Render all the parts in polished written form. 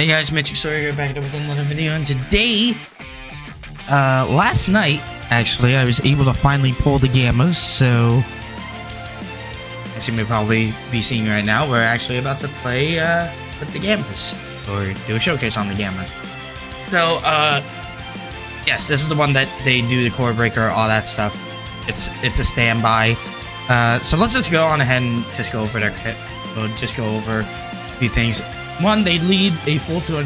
Hey guys, Mitch Story here, back up with another video, and today, last night, actually, I was able to finally pull the Gammas, so, as you may probably be seeing right now, we're actually about to play, with the Gammas, or do a showcase on the Gammas. So, yes, this is the one that they do the core breaker, all that stuff. It's a standby. So let's just go on ahead and just go over their kit. We'll just go over a few things. One, they lead a full 200%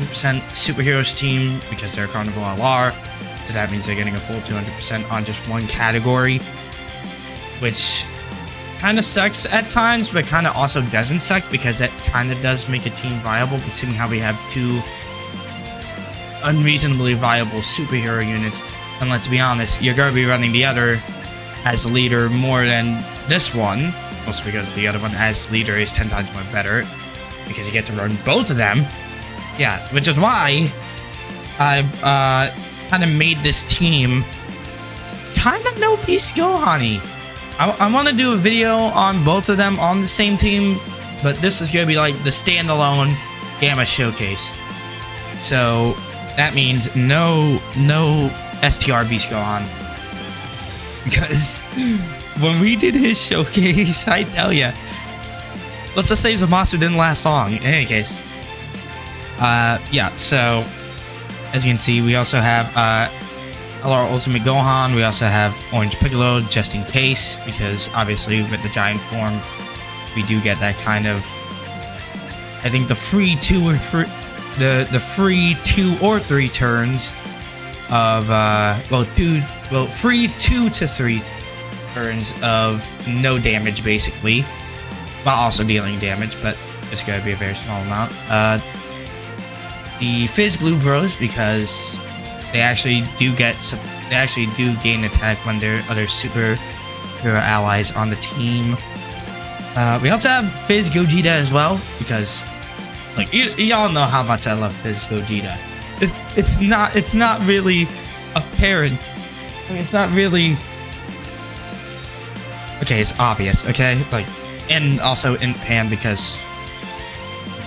superheroes team because they're Carnival LR. So that means they're getting a full 200% on just one category, which kind of sucks at times, but kind of also doesn't suck because that kind of does make a team viable, considering how we have two unreasonably viable superhero units. And let's be honest, you're going to be running the other as leader more than this one, also because the other one as leader is 10 times more better because you get to run both of them. Yeah, which is why I've kind of made this team kind of no Beast Gohan-y. I want to do a video on both of them on the same team, but this is going to be like the standalone Gamma showcase. So that means no STR Beast Gohan, because when we did his showcase, I tell ya, let's just say Zamasu didn't last long. In any case, yeah, so as you can see, we also have LR Ultimate Gohan. We also have Orange Piccolo, just in case, because obviously with the giant form, we do get that kind of, I think the free two or three turns of free 2 to 3 turns of no damage basically, while also dealing damage, but it's gonna be a very small amount. The Fizz Blue Bros, because they actually do get some, they actually do gain attack when there are other superhero allies on the team. We also have Fizz Gogeta as well, because like y'all know how much I love Fizz Gogeta. It's not really apparent. I mean, it's not really. Okay, it's obvious. Okay, like, and also in Japan, because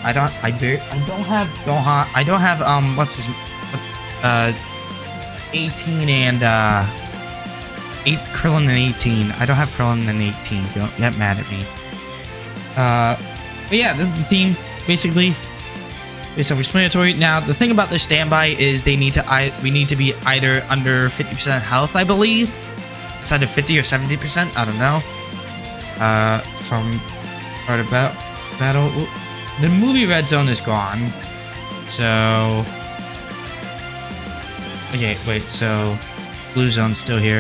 I don't have Gohan. I don't have what's his 18 and Krillin and 18. I don't have Krillin and 18. Don't get mad at me. But yeah, this is the team basically. It's self-explanatory. Now, the thing about their standby is they need to. We need to be either under 50% health, I believe. It's either 50 or 70%. I don't know. From part of battle. The movie Red Zone is gone. So. Okay, wait. So, Blue Zone's still here.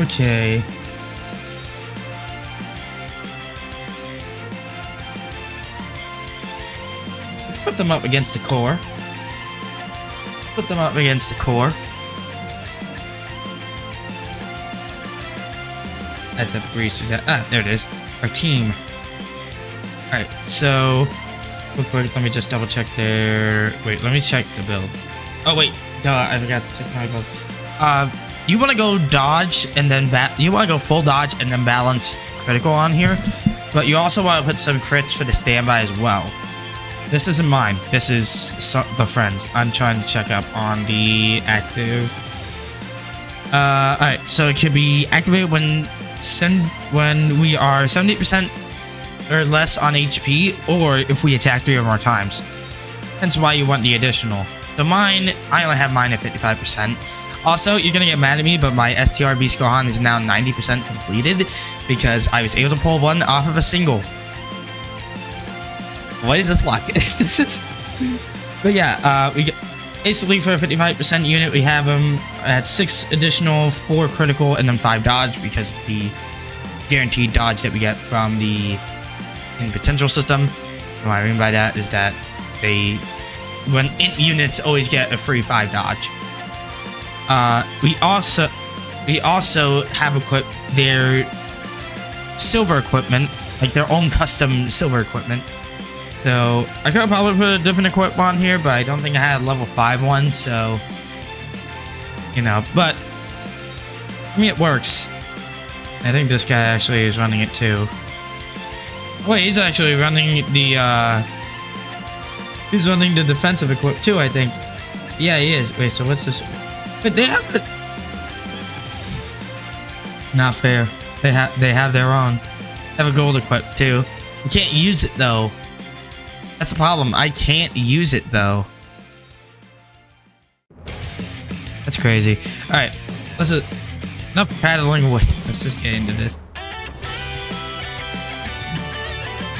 Okay. Put them up against the core. Put them up against the core. That's a breeze. Ah, there it is. Our team. Alright, so quick, let me just double check their. Wait, let me check the build. Oh wait, I forgot to check my build. You wanna go dodge and then you wanna go full dodge and then balance critical on here. But you also wanna put some crits for the standby as well. This isn't mine. This is the friends. I'm trying to check up on the active. Alright, so it can be activated when we are 70% or less on HP, or if we attack 3 or more times. Hence why you want the additional. The mine, I only have mine at 55%. Also, you're gonna get mad at me, but my STR Beast Gohan is now 90% completed because I was able to pull one off of a single. What is this luck? But yeah, we get basically for a 55% unit, we have him at 6 additional, 4 critical, and then 5 dodge because of the guaranteed dodge that we get from the in potential system. And what I mean by that is that they, when int units, always get a free 5 dodge. We also have equipped their silver equipment, like their own custom silver equipment. So, I could probably put a different equip on here, but I don't think I had a level 5 one, so, you know, but, I mean, it works. I think this guy actually is running it too. Wait, he's actually running the, he's running the defensive equip too, I think. Yeah, he is. Wait, so what's this? Wait, they have it. Not fair. They have their own. They have a gold equip too. You can't use it though. That's a problem. I can't use it though. That's crazy. All right, let's just, enough paddling away. Let's just get into this.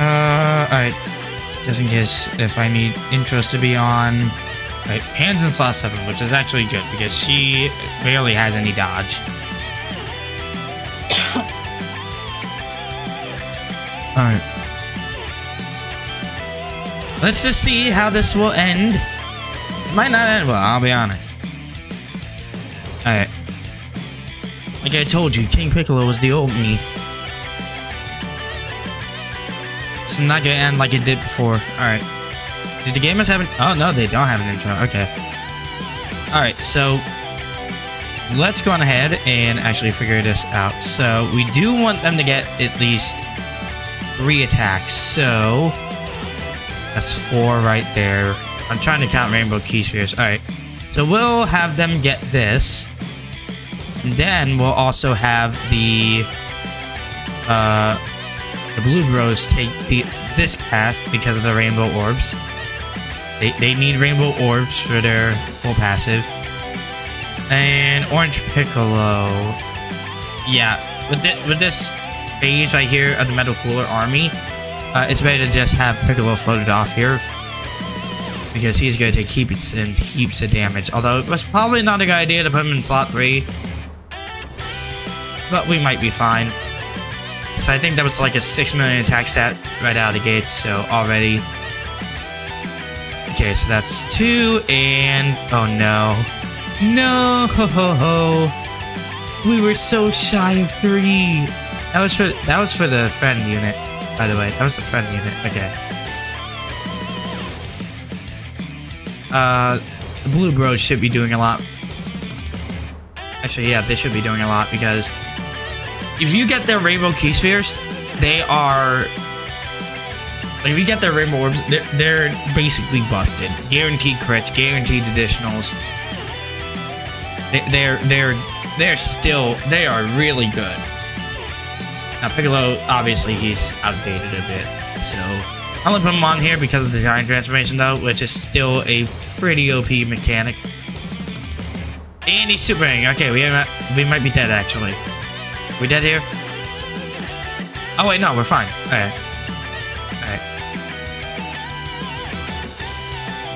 All right. Just in case if I need intros to be on. All right, Pan's in slot 7, which is actually good because she barely has any dodge. All right. Let's just see how this will end. It might not end well, I'll be honest. All right. Like I told you, King Piccolo was the old me. It's not gonna end like it did before. All right. Did the gamers have an... Oh, no, they don't have an intro. Okay. All right, so... Let's go on ahead and actually figure this out. So, we do want them to get at least 3 attacks. So... That's 4 right there. I'm trying to count Rainbow Key Spheres. All right. So, we'll have them get this. And then, we'll also have the Blue Bros take this pass because of the Rainbow Orbs. They need Rainbow Orbs for their full passive. And Orange Piccolo. Yeah, with this phase right here of the Metal Cooler Army, it's better to just have Piccolo floated off here. Because he's going to take heaps and heaps of damage. Although, it was probably not a good idea to put him in slot 3. But we might be fine. So I think that was like a 6 million attack stat right out of the gate, so already... Okay, so that's 2, and... Oh no. No! Ho ho ho! We were so shy of 3! That was for the friend unit, by the way. That was the friend unit, okay. The Blue Bros should be doing a lot. Actually, yeah, they should be doing a lot, because... If you get their Rainbow Key Spheres, they are... Like, if you get their Rainbow Orbs, they're basically busted. Guaranteed crits, guaranteed additionals. They are really good. Now, Piccolo, obviously, he's outdated a bit. So, I only put him on here because of the giant transformation, though, which is still a pretty OP mechanic. And he's supering. Okay, we might be dead, actually. We dead here? Oh wait, no, we're fine. Alright. Alright.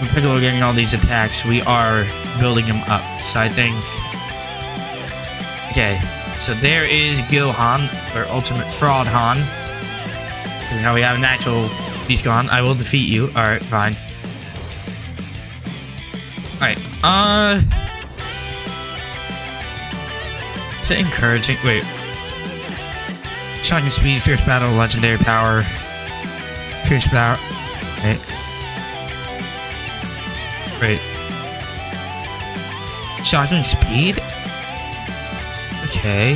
When Piccolo getting all these attacks, we are building him up. So I think... Okay. So there is Gohan, or Ultimate Fraud Han. So now we have an actual Beast Gohan. I will defeat you. Alright, fine. Alright, Is it encouraging? Wait. Shocking speed, fierce battle, legendary power, fierce power. Wait. Wait. Shocking speed? Okay.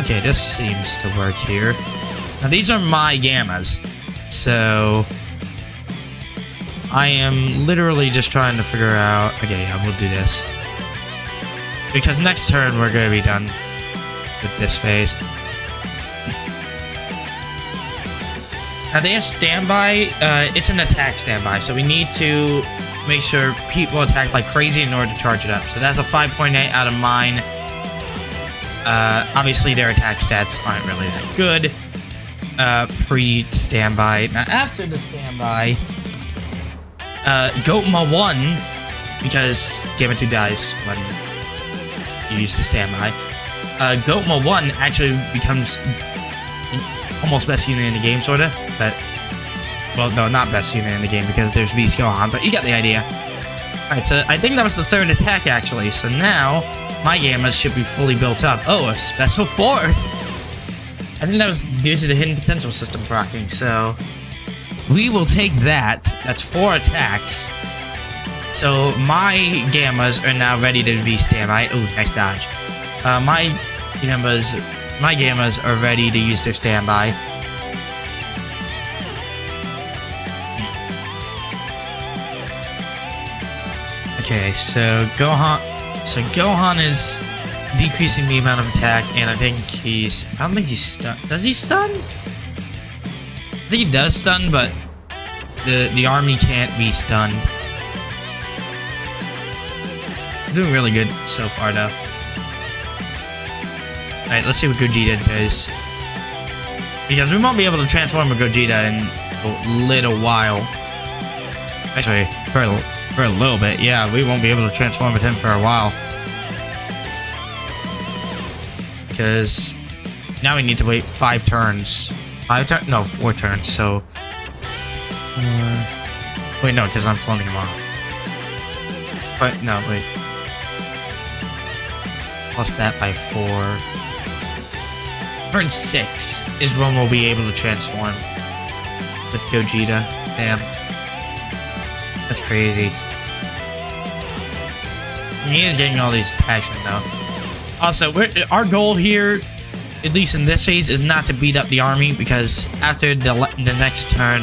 Okay, this seems to work here. Now these are my gammas. So I am literally just trying to figure out. Okay, yeah, we'll do this. Because next turn we're gonna be done with this phase. Now they have standby, it's an attack standby, so we need to make sure people attack like crazy in order to charge it up. So that's a 5.8 out of mine. Obviously their attack stats aren't really that good. Pre-standby. Now after the standby, Goatma 1, because Gamma 2 dies when you use the standby. Goatma 1 actually becomes almost best unit in the game, sorta. But, well, no, not best unit in the game because there's Beast Gohan, but you got the idea. Alright, so I think that was the 3rd attack, actually. So now, my gammas should be fully built up. Oh, a special 4th! I think that was due to the hidden potential system proccing, so... We will take that. That's 4 attacks. So, my gammas are now ready to be standby. Ooh, nice dodge. My gammas My Gammas are ready to use their standby. Okay, so Gohan is decreasing the amount of attack, and I don't think he's stunned. Does he stun? I think he does stun, but the army can't be stunned. Doing really good so far, though. Alright, let's see what Gogeta does. Because we won't be able to transform a Gogeta in a little while. Actually, for a little bit, yeah. We won't be able to transform with him for a while. Because now we need to wait 5 turns. 5 turns? No, 4 turns, so... wait, no, because I'm floating him off. But, no, wait. Plus that by 4. Turn 6 is when we'll be able to transform with Gogeta. Damn. That's crazy. He is getting all these attacks in, though. Also, our goal here, at least in this phase, is not to beat up the army, because after the next turn,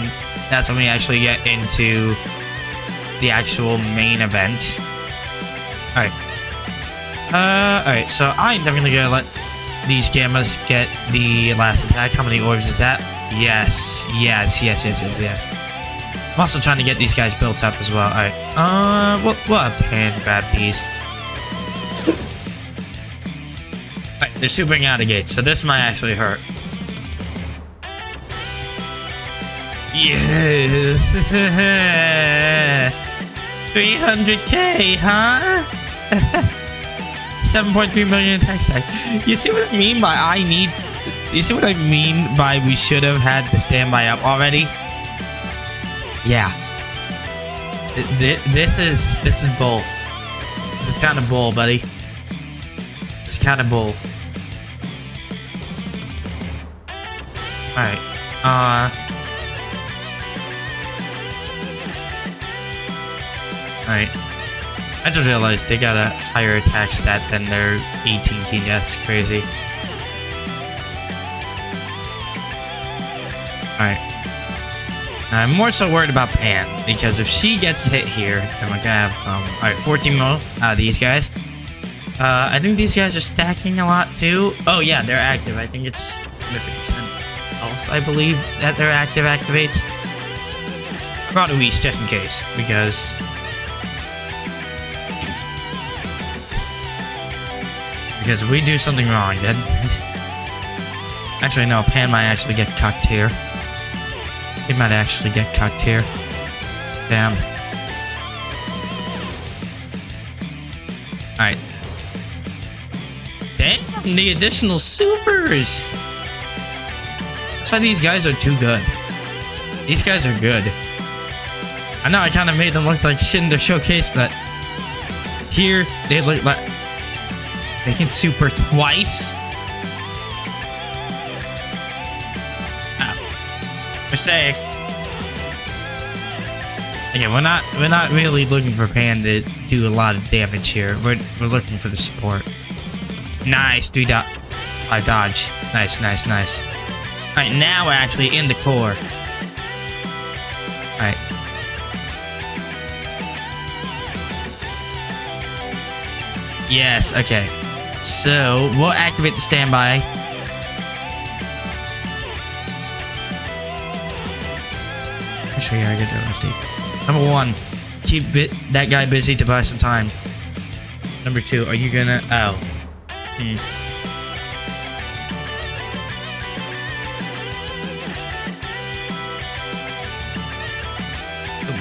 that's when we actually get into the actual main event. Alright. Alright, so I'm definitely gonna let these Gammas get the last attack. How many orbs is that? Yes. I'm also trying to get these guys built up as well. Alright. We'll have Pan grab these. Alright, they're supering out of gate, so this might actually hurt. Yes! 300k, huh? 7.3 million attack stacks. You see what I mean by you see what I mean by we should have had the standby up already? Yeah. This is bull. This is kind of bull, buddy. It's kind of bull. Alright. Alright. I just realized they got a higher attack stat than their 18 King. That's crazy. Alright. I'm more so worried about Pan, because if she gets hit here, then we're gonna have, alright, 14 more out of these guys. I think these guys are stacking a lot too. Oh yeah, they're active. I think it's 50% else, I believe, that their active activates. Rotoise, just in case, because... because if we do something wrong, then... actually, no, Pan might actually get cucked here. He might actually get cucked here. Damn. Alright. Damn, the additional supers! That's why these guys are too good. These guys are good. I know I kind of made them look like shit in their showcase, but... here, they look like... they can super twice? Oh. We're safe. Okay, we're not really looking for Pan to do a lot of damage here. We're looking for the support. Nice, 3.5 dodge. Nice. Alright, now we're actually in the core. Alright. Yes, okay. So we'll activate the standby. Actually, yeah, I get that mistake. Number 1, keep that guy busy to buy some time. Number 2, are you gonna... oh.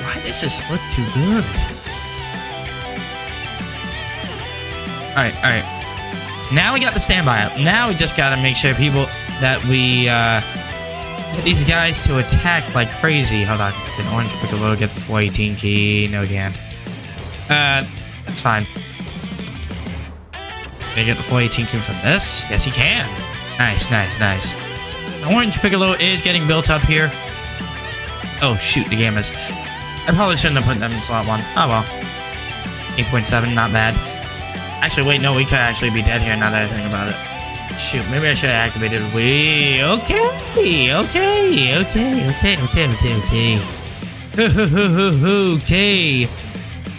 Why does this look too good? Alright. Now we got the standby up. Now we just gotta make sure people that we, get these guys to attack like crazy. Hold on. Did Orange Piccolo get the 418 key? No, he can't. That's fine. Can I get the 418 key from this? Yes, he can. Nice. Orange Piccolo is getting built up here. Oh, shoot. The Gammas. I probably shouldn't have put them in slot 1. Oh, well. 8.7, not bad. Actually, wait, no. We could actually be dead here now that I think about it. Shoot, maybe I should have activated Wii. Okay.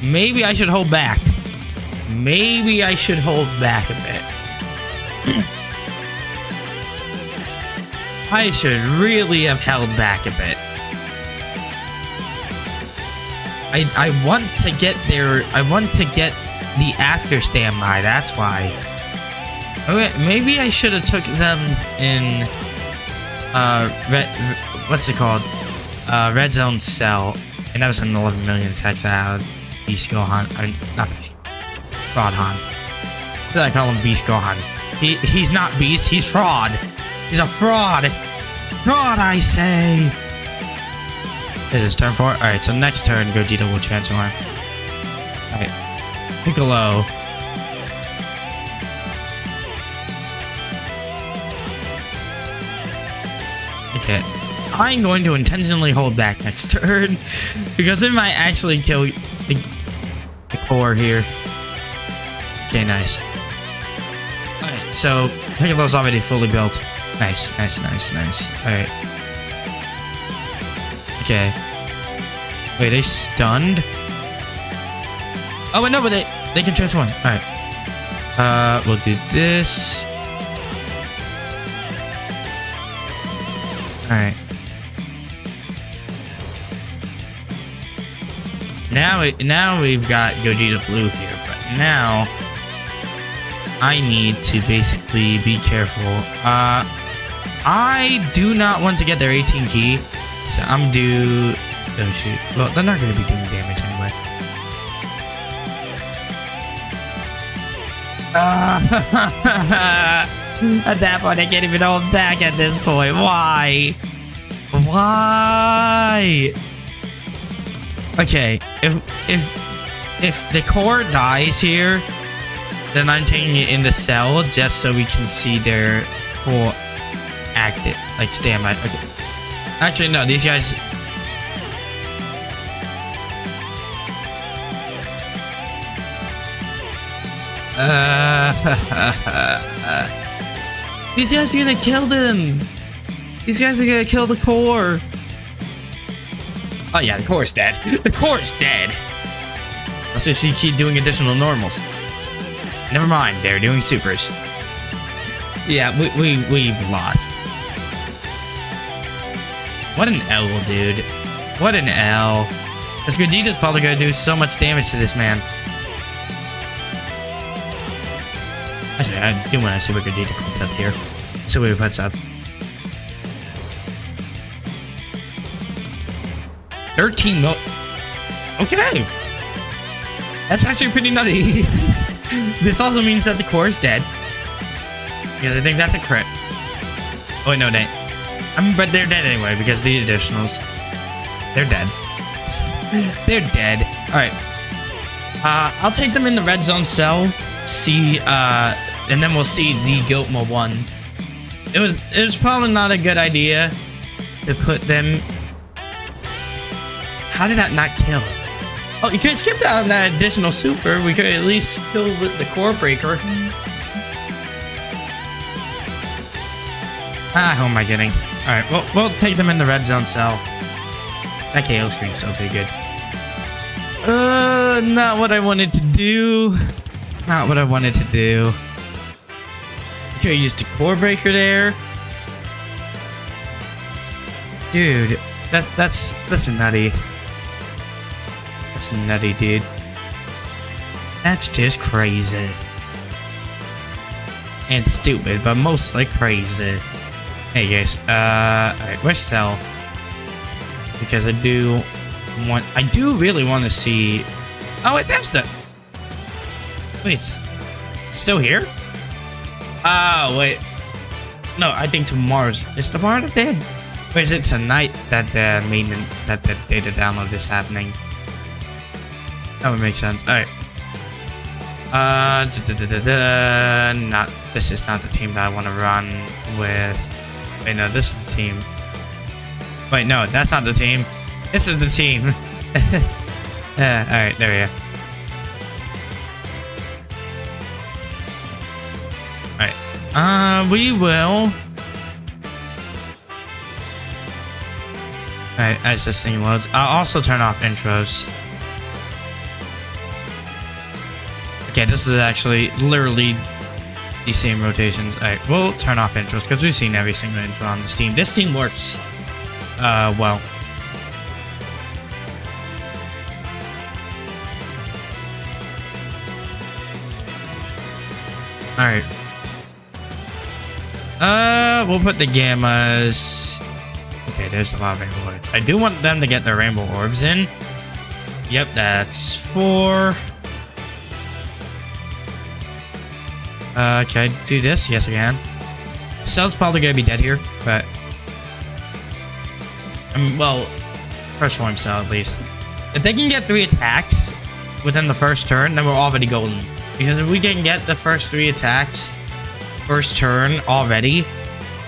Maybe I should hold back. Maybe I should hold back a bit. I should really have held back a bit. I want to get there. I want to get the after standby. That's why. Okay, maybe I should have took them in Red Zone Cell, and that was an 11 million text out. Beast Gohan, I mean, not Beast Gohan. I feel like I call him Beast Gohan. He's not Beast. He's fraud. He's a fraud. Fraud, I say. It is turn 4. Alright, so next turn, Gogeta will transform. Alright. Piccolo. Okay. I'm going to intentionally hold back next turn, because it might actually kill the core here. Okay, nice. Alright, so Piccolo's already fully built. Nice. Alright. Okay. Wait, they stunned? Oh, wait, no, but they can transform. Alright. We'll do this. Alright. Now we've got Gogeta Blue here, but now I need to basically be careful. I do not want to get their 18 key. So I'm due. Oh shoot. Well, they're not going to be doing damage anyway. At that point, I can't even hold back at this point. Why? Why? Okay. If the core dies here, then I'm taking it in the cell just so we can see their full active, like standby. Okay. Actually, no, these guys... these guys are gonna kill them! These guys are gonna kill the core! Oh yeah, the core is dead. The core is dead! Let's just keep doing additional normals. Never mind, they're doing supers. Yeah, we've lost. What an L, dude. What an L. This Gogeta's probably going to do so much damage to this man. Actually, I do want to see what Gogeta puts up here. So what he puts up. 13 mil... Okay! That's actually pretty nutty. This also means that the core is dead. Because I think that's a crit. Oh, wait, no, they... I mean, but they're dead anyway, because the additionals, they're dead. They're dead. Alright. I'll take them in the Red Zone Cell, see, and then we'll see the Goatma 1. It was probably not a good idea to put them... How did that not kill? Oh, you could skip that on that additional super. We could at least kill with the Core Breaker. Ah, who am I getting? Alright, well, we'll take them in the Red Zone Cell. That KO screen's still pretty good. Not what I wanted to do. Not what I wanted to do. Okay, I used a Core Breaker there. Dude, that's nutty. That's nutty, dude. That's just crazy. And stupid, but mostly crazy. Hey guys, alright, where's Cell? Because I do really want to see... Oh wait, that's the... Wait, it's still here? Oh, wait. No, I think tomorrow's... Is tomorrow the day? Or is it tonight that the maintenance... that the data download is happening? That would make sense. Alright. Not... This is not the team that I want to run with... Wait, no, this is the team. Wait, no, that's not the team. This is the team. Alright, there we go. Alright. We will. Alright, as this thing loads, I'll also turn off intros. Okay, this is actually literally the same rotations. Alright, we'll turn off intros because we've seen every single intro on this team. This team works well. Alright. We'll put the Gammas. Okay, there's a lot of rainbow orbs. I do want them to get their rainbow orbs in. Yep, that's 4. Can I do this? Yes, I can. Cell's probably gonna be dead here, but... I mean, well, first form Cell at least. If they can get 3 attacks within the first turn, then we're already golden. Because if we can get the first 3 attacks first turn already,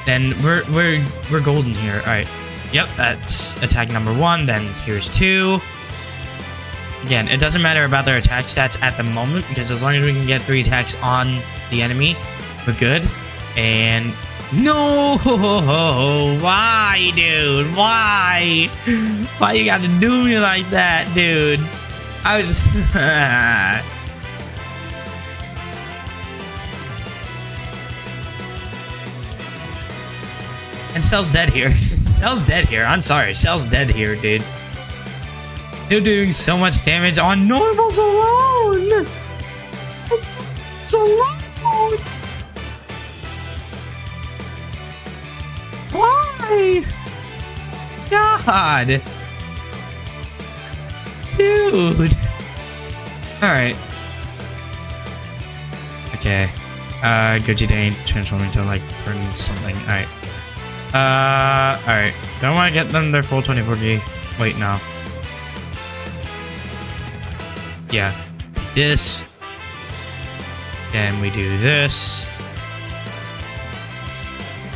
then we're golden here. Alright. Yep, that's attack number 1, then here's 2. Again, it doesn't matter about their attack stats at the moment, because as long as we can get 3 attacks on the enemy, we're good. And no, why, dude? Why? Why you gotta do me like that, dude? I was just and Cell's dead here. Cell's dead here. I'm sorry. Cell's dead here, dude. They're doing so much damage on normals alone. It's alone. Why? God. Dude. Alright. Okay. Gogeta ain't transforming to like something. Alright. Alright. Don't want to get them their full 24G. Wait, no. Yeah. This. Then we do this.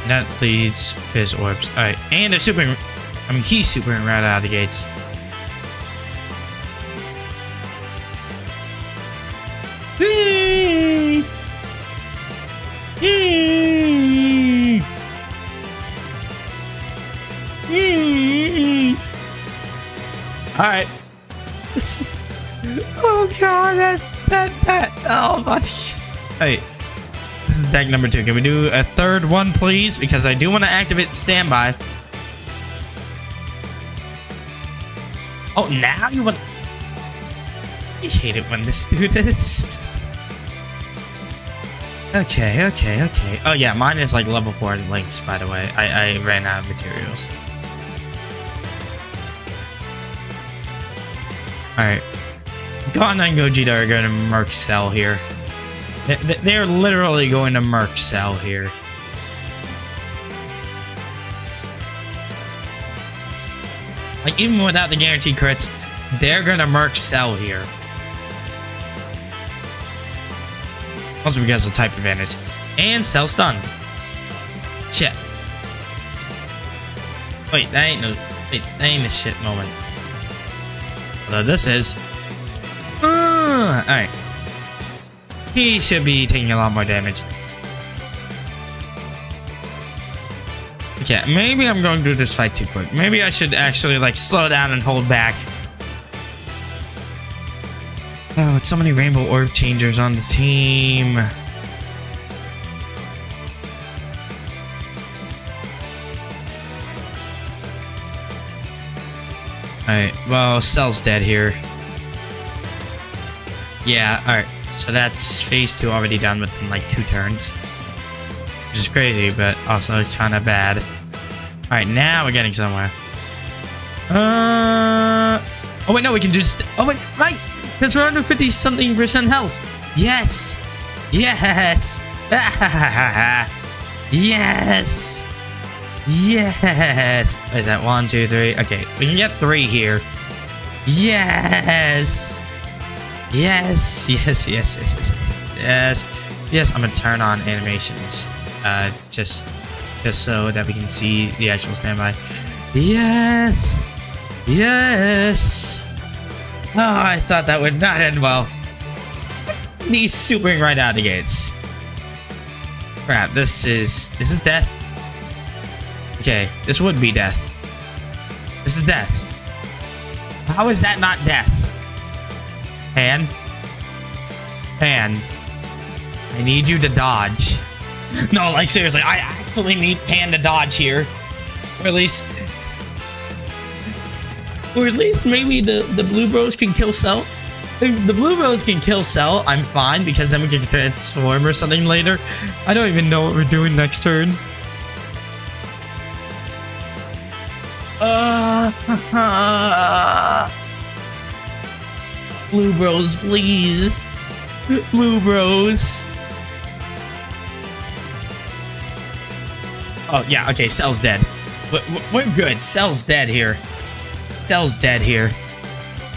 And that leads Fizz Orbs. Alright. And they're supering. I mean, he's supering right out of the gates. Alright. Oh god, oh my. Hey, this is deck number 2. Can we do a third one, please? Because I do want to activate standby. Oh, now you want. I hate it when this dude is. Okay. Oh yeah, mine is like level 4 links, by the way. I ran out of materials. Alright. Gohan and Gogeta are going to murk Cell here. They're literally going to murk Cell here. Like, even without the guaranteed crits, they're going to murk Cell here. Also because of type advantage. And Cell stunned. Shit. Wait, that ain't a shit moment. Although this is... Alright. He should be taking a lot more damage. Okay, maybe I'm going through this fight too quick. Maybe I should actually, like, slow down and hold back. Oh, it's so many rainbow orb changers on the team. Alright, well, Cell's dead here. Yeah, alright. So that's phase 2 already done within like 2 turns. Which is crazy, but also kinda bad. Alright, now we're getting somewhere. Oh wait, no, we can do oh wait, right! Because we're under 50-something% health! Yes! Yes! Yes! Yes! Is that 1, 2, 3? Okay, we can get 3 here. Yes! Yes, I'm gonna turn on animations, just so that we can see the actual standby. Yes. Oh, I thought that would not end well. Me supering right out of the gates. Crap, this is death. Okay, this would be death. This is death. How is that not death? Pan. Pan. I need you to dodge. No, like seriously, I actually need Pan to dodge here. Or at least maybe the Blue Bros can kill Cell. If the Blue Bros can kill Cell, I'm fine, because then we can transform or something later. I don't even know what we're doing next turn. Blue Bros, please. Blue Bros. Oh, yeah, okay, Cell's dead. We're good. Cell's dead here. Cell's dead here.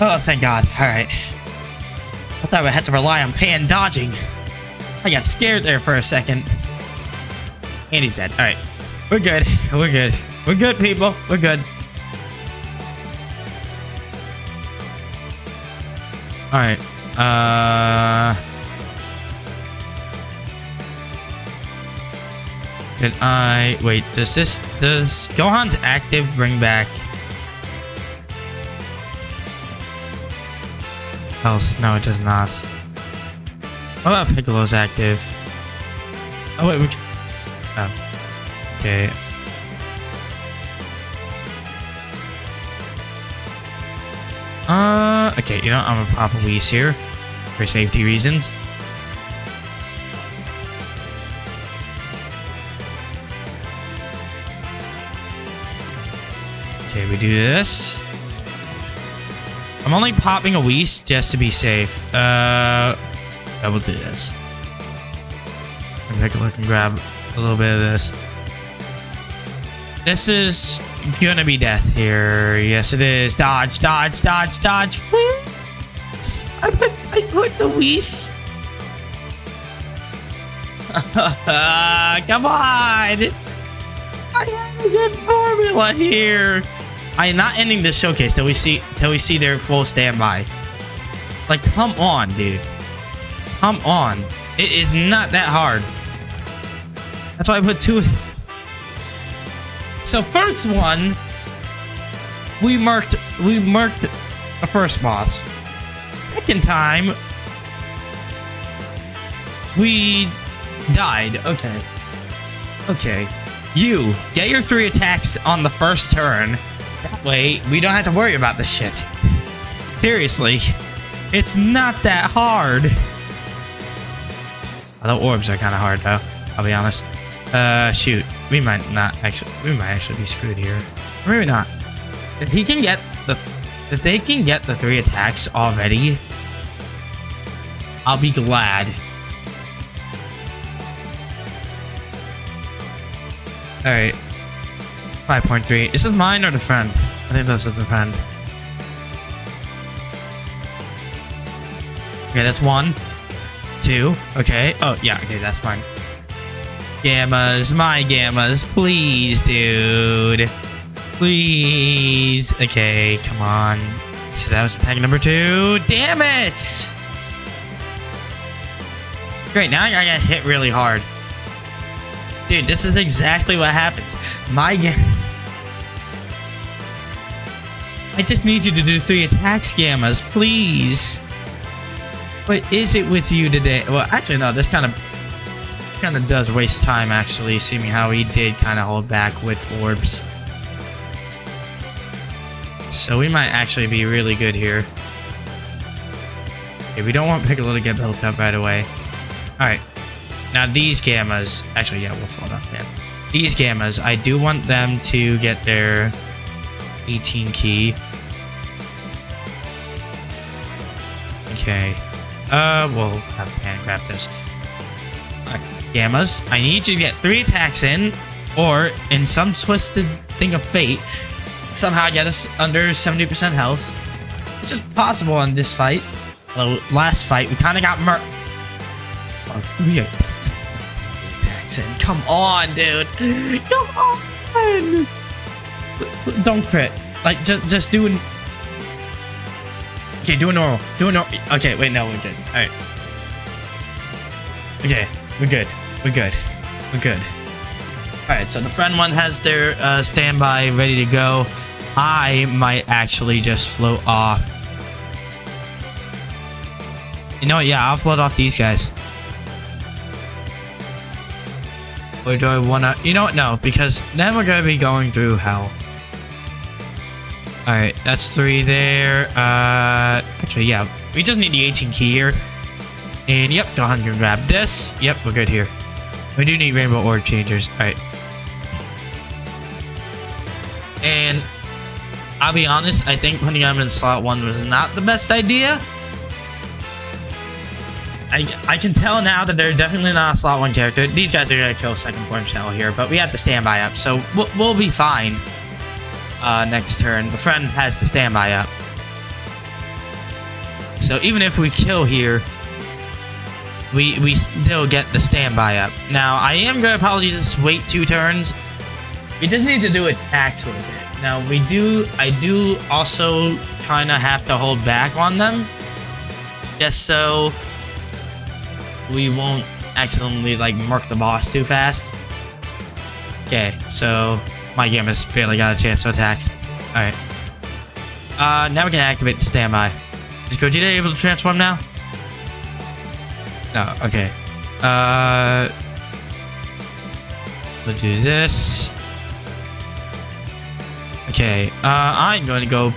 Oh, thank God. Alright. I thought I would have to rely on Pan dodging. I got scared there for a second. And he's dead. Alright. We're good. We're good. We're good, people. We're good. Alright. Could I... Wait, does Gohan's active bring back... Else? No, it does not. What about Piccolo's active? Oh, wait, we can... Oh. Okay. Okay, you know, I'm gonna pop a Whis here. For safety reasons. Okay, we do this. I'm only popping a Whis just to be safe. I will do this. And Piccolo can grab a little bit of this. This is gonna be death here. Yes, it is. Dodge, dodge, dodge, dodge. I put the Whis. Come on. I have a good formula here. I am not ending this showcase till we see their full standby. Like, come on, dude. Come on. It is not that hard. That's why I put two. So first one, we marked the first boss. Second time, we died. Okay. Okay. You get your 3 attacks on the first turn. That way, we don't have to worry about this shit. Seriously. It's not that hard. Although orbs are kind of hard, though. I'll be honest. Shoot. We might not actually... We might actually be screwed here. Or maybe not. If he can get the... If they can get the 3 attacks already... I'll be glad. Alright. 5.3. Is this mine or the friend? I think that's the friend. Okay, that's 1, 2. Okay. Oh, yeah. Okay, that's mine. Gammas. My Gammas. Please, dude. Please. Okay, come on. So that was attack number 2. Damn it! Great. Now I got hit really hard. Dude, this is exactly what happens. My Gamma. I just need you to do 3 attacks, Gammas, please. What is it with you today? Well, actually, no. This kind of does waste time. Actually, seeing how he did kind of hold back with orbs. So we might actually be really good here. Okay, we don't want Piccolo to get built up right away. All right. Now these Gammas, actually, yeah, we'll fall off there. These Gammas, I do want them to get their 18 key. Okay. We'll have Pan grab this. Gammas, I need you to get 3 attacks in, or in some twisted thing of fate, somehow get us under 70% health, which is possible in this fight. Although last fight we kind of got murked. Come on, dude. Come on. Don't crit. Like, just do an... Okay, do a normal. Do a normal. Okay, wait, no, we're good. Alright. Okay, we're good. We're good. We're good. Alright, so the friend one has their standby ready to go. I might actually just float off. You know what? Yeah, I'll float off these guys. Or do I want to... You know what? No, because then we're going to be going through hell. Alright, that's three there. Actually, yeah. We just need the 18 key here. And yep, Gohan can grab this. Yep, we're good here. We do need rainbow orb changers. Alright. And I'll be honest, I think putting them in slot 1 was not the best idea. I can tell now that they're definitely not a slot 1 character. These guys are going to kill second form cell here, but we have the standby up, so we'll be fine next turn. The friend has the standby up. So even if we kill here, we still get the standby up. Now, I am going to probably just wait 2 turns. We just need to do it tactfully. Now, I do also kind of have to hold back on them, just so we won't accidentally, like, murk the boss too fast. Okay, so my Gammas barely got a chance to attack. Alright. Now we can activate the standby. Is Gogeta able to transform now? No, okay. We'll do this. Okay, I'm going to go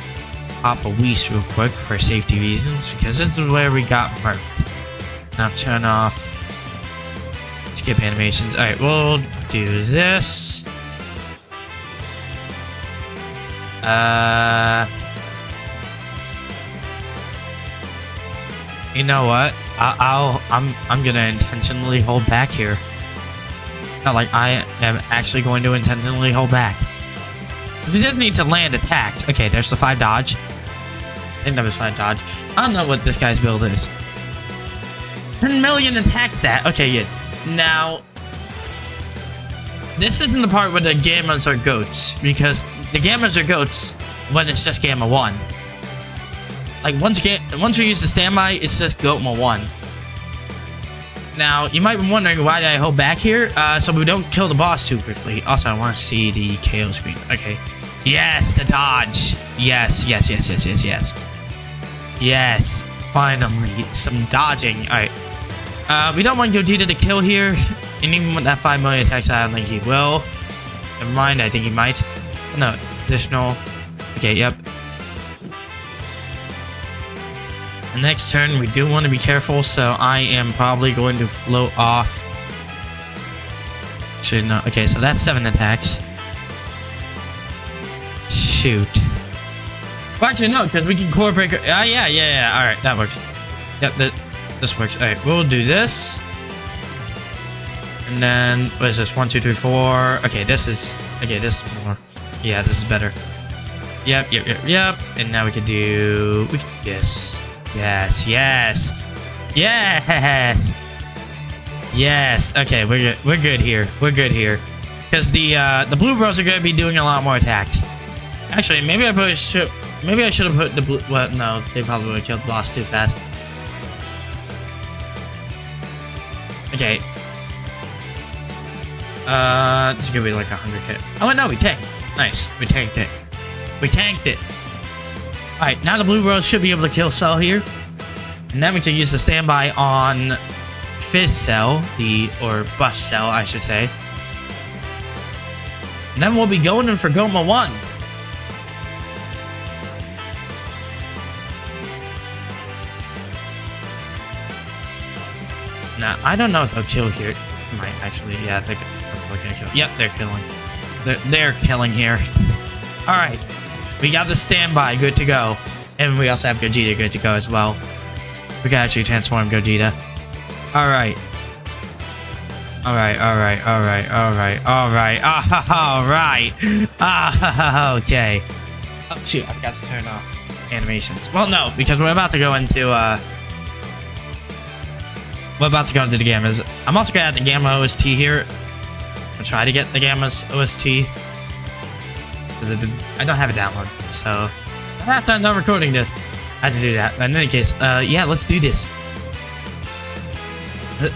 pop a Whis real quick for safety reasons, because this is where we got murked. Now turn off skip animations. Alright, we'll do this. You know what? I'm gonna intentionally hold back here. Not like I am actually going to intentionally hold back. Because he doesn't need to land attacks. Okay, there's the 5 dodge. I think that was 5 dodge. I don't know what this guy's build is. 10 million attacks that. Okay, good. Now, this isn't the part where the Gammas are goats, because the Gammas are goats when it's just Gamma 1. Like, once we use the standby, it's just Goatma 1. Now, you might be wondering, why did I hold back here? So we don't kill the boss too quickly. Also, I want to see the KO screen. Okay. Yes, the dodge. Yes, yes, yes, yes, yes, yes. Yes. Finally, some dodging. Alright. We don't want Gogeta to kill here. And even with that 5 million attacks, I don't think he will. Never mind, I think he might. No, additional. Okay, yep. Next turn, we do want to be careful, so I am probably going to float off. Should not. Okay, so that's 7 attacks. Shoot. Well, actually, no, because we can core breaker. Yeah. Alright, that works. Yep, this works. Alright, we'll do this. And then, what is this? 1, 2, 3, 4. Okay, this is. Okay, this is more. Yeah, this is better. Yep. And now we can do. We can do this. Yes. Okay, we're good here, because the Blue Bros are gonna be doing a lot more attacks. Actually, maybe I should have put the blue. Well, no, they probably would have killed the boss too fast. Okay. This is gonna be like 100k. Oh no, we tanked. Nice, we tanked it. Alright, now the Blue Bros should be able to kill Cell here. And then we can use the standby on Fizz Cell, or Buff Cell, I should say. And then we'll be going in for Goatma 1. Now, I don't know if they'll kill here. Might actually, yeah, they're going to kill. Yep, they're killing. They're killing here. Alright. We got the standby, good to go. And we also have Gogeta good to go as well. We can actually transform Gogeta. Alright. Okay. Oh, shoot, I forgot to turn off animations. Well, no, because we're about to go into, the Gammas. I'm also gonna add the Gamma OST here. I'll try to get the Gammas OST. I don't have a download, so after I'm done recording this, I had to do that. But in any case, yeah, let's do this.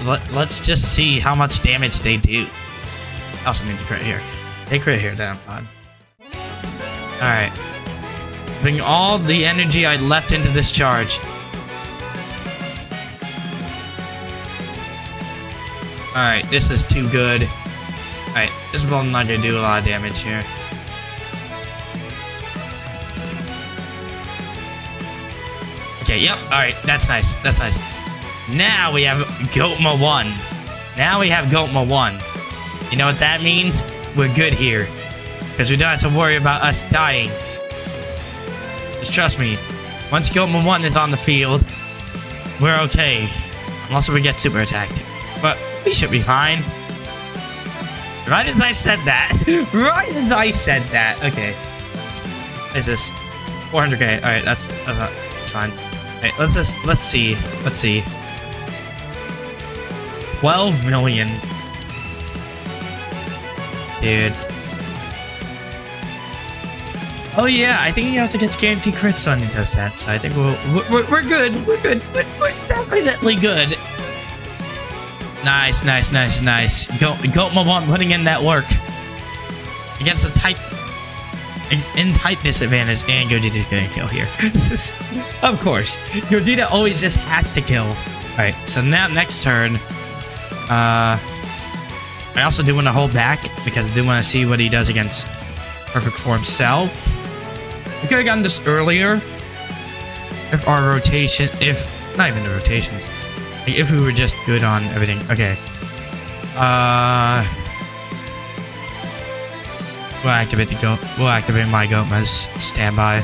Let's just see how much damage they do. I also need to crit here. They crit here, then I'm fine. Alright. Bring all the energy I left into this charge. Alright, this is too good. Alright, this ball's not gonna do a lot of damage here. Okay, yep, alright, that's nice, that's nice. Now we have Goatma 1. Now we have Goatma 1. You know what that means? We're good here. Because we don't have to worry about us dying. Just trust me. Once Goatma 1 is on the field, we're okay. Unless we get super attacked. But we should be fine. Right as I said that. Right as I said that. Okay. What is this? 400k. Alright, that's fine. Alright, let's see. 12 million. Dude. Oh yeah, I think he also gets guaranteed crits when he does that, so I think we're good. We're good. We're definitely good. Nice, nice, nice, nice. Goatma 1 putting in that work. Against a tight... in tight disadvantage, and Gogeta's gonna kill here. Of course. Gogeta always just has to kill. Alright, so now next turn... I also do want to hold back, because I do want to see what he does against Perfect Form Cell. We could have gotten this earlier. If our rotation... Not even the rotations. Like if we were just good on everything. Okay. We'll activate the goat. We'll activate my Goatma's standby.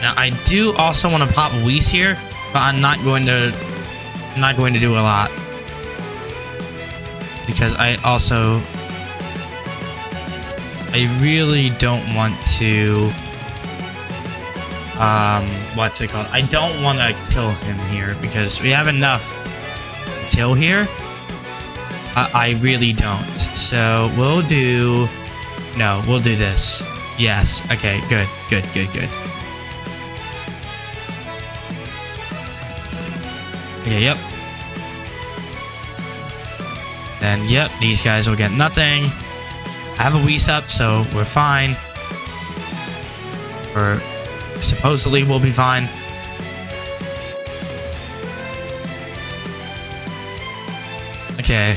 Now I do also want to pop Whis here, but I'm not going to do a lot because I really don't want to. What's it called? I don't want to kill him here because we have enough to kill here. I really don't. So we'll do... No, we'll do this. Yes. Okay, good, good, good, good. Okay, yep. Then, yep, these guys will get nothing. I have a Whis up, so we're fine. We're... supposedly we'll be fine. Okay.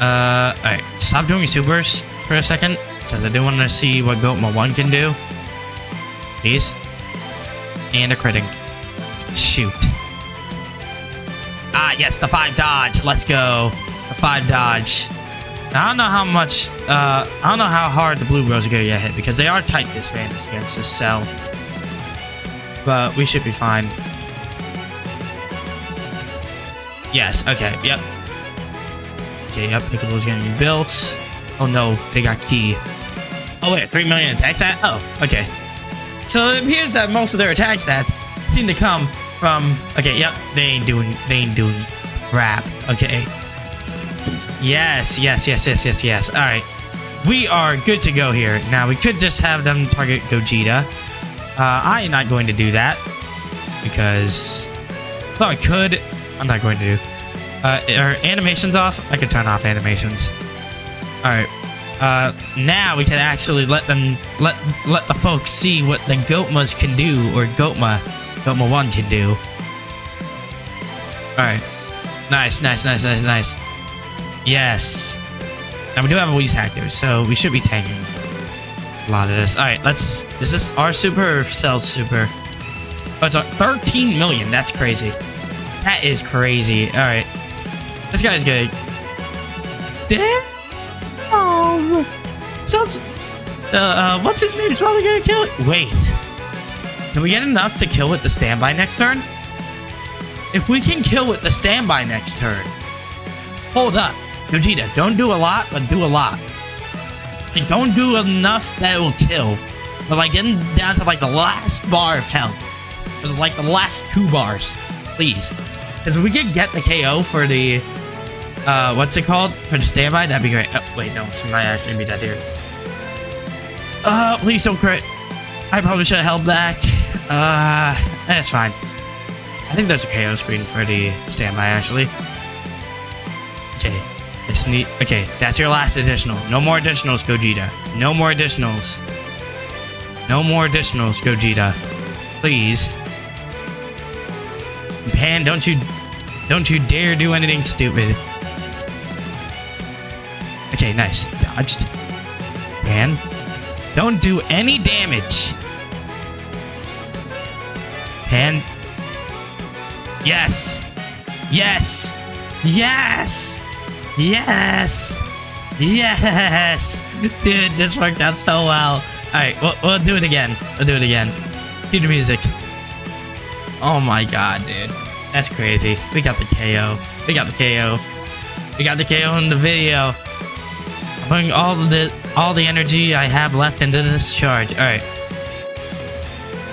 Alright. Stop doing supers for a second, because I do want to see what Goatma 1 can do. Please. And a critting. Shoot. Ah, yes, the 5 dodge. Let's go. The 5 dodge. Now, I don't know how much, I don't know how hard the Blue Bros are going to get hit, because they are tight disadvantage against this Cell. But we should be fine. Yes, okay, yep. Okay, yep, Piccolo's getting rebuilt. Oh no, they got key. Oh wait, 3 million attack stat? Oh, okay. So it appears that most of their attack stats seem to come from... Okay, yep, they ain't doing crap, okay. Yes, yes, yes, yes, yes, yes, alright. We are good to go here. Now, we could just have them target Gogeta. I am not going to do that, because... Well, I could. I'm not going to do. Are animations off? I could turn off animations. Alright. Now we can actually let them... Let the folks see what the Goatmas can do, or Goatma 1 can do. Alright. Nice, nice, nice, nice, nice. Yes. Now we do have a Whis Hacker, so we should be tanking a lot of this. Alright, let's... Is this our super or Cell's super? Oh, it's our 13 million. That's crazy. That is crazy. Alright. This guy's good. Damn. Cell's... what's his name? He's probably gonna kill it. Wait. Can we get enough to kill with the standby next turn? If we can kill with the standby next turn... Hold up. Gogeta, don't do a lot, but do a lot. Like, don't do enough that it will kill. But, like, getting down to, like, the last bar of health. Or, like, the last 2 bars. Please. Because if we could get the KO for the... what's it called? For the standby, that'd be great. Oh, wait, no. She might actually be that here. Please don't crit. I probably should have held back. That's fine. I think there's a KO screen for the standby, actually. just need... Okay, that's your last additional. No more additionals, Gogeta. No more additionals. No more additionals, Gogeta. Please. Pan, don't you dare do anything stupid. Okay, nice. Dodged. Pan, don't do any damage. Pan. Yes. Yes. Yes. Yes. Yes. Dude, this worked out so well. Alright, we'll do it again. We'll do it again. Cue the music. Oh my god, dude. That's crazy. We got the KO. We got the KO. We got the KO in the video. I'm putting all the energy I have left into this charge. Alright.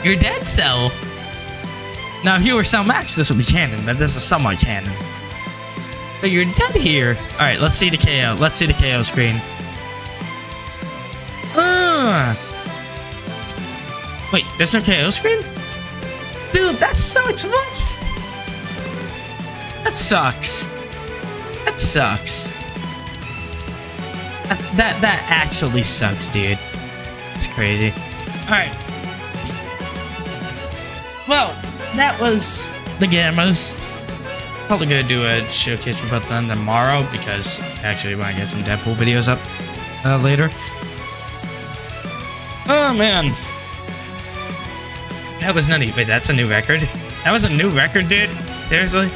You're dead, Cell. Now, if you were Cell Max, this would be canon, but this is somewhat canon. But you're dead here. Alright, let's see the KO. Let's see the KO screen. Wait, there's no KO screen? Dude, that sucks. What? That sucks. That sucks. That actually sucks, dude. It's crazy. Alright. Well, that was the Gammas. Probably gonna do a showcase about them tomorrow because actually when I get some Deadpool videos up later. Oh man, that was nutty. Wait, that's a new record? That was a new record, dude? Seriously?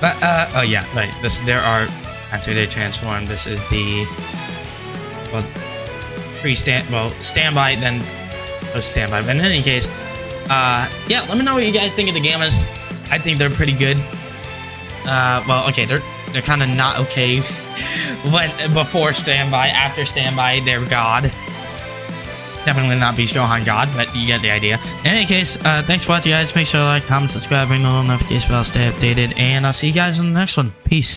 But, oh yeah, right, this, there are, after they transform, this is the, well, standby, then post standby, but in any case, yeah, let me know what you guys think of the Gammas. I think they're pretty good. Well, okay, they're kind of not okay. When before standby, after standby, they're god. Definitely not Beast Gohan god, but you get the idea. In any case, thanks for watching, guys. Make sure to like, comment, subscribe, ring the little notification bell, stay updated, and I'll see you guys in the next one. Peace.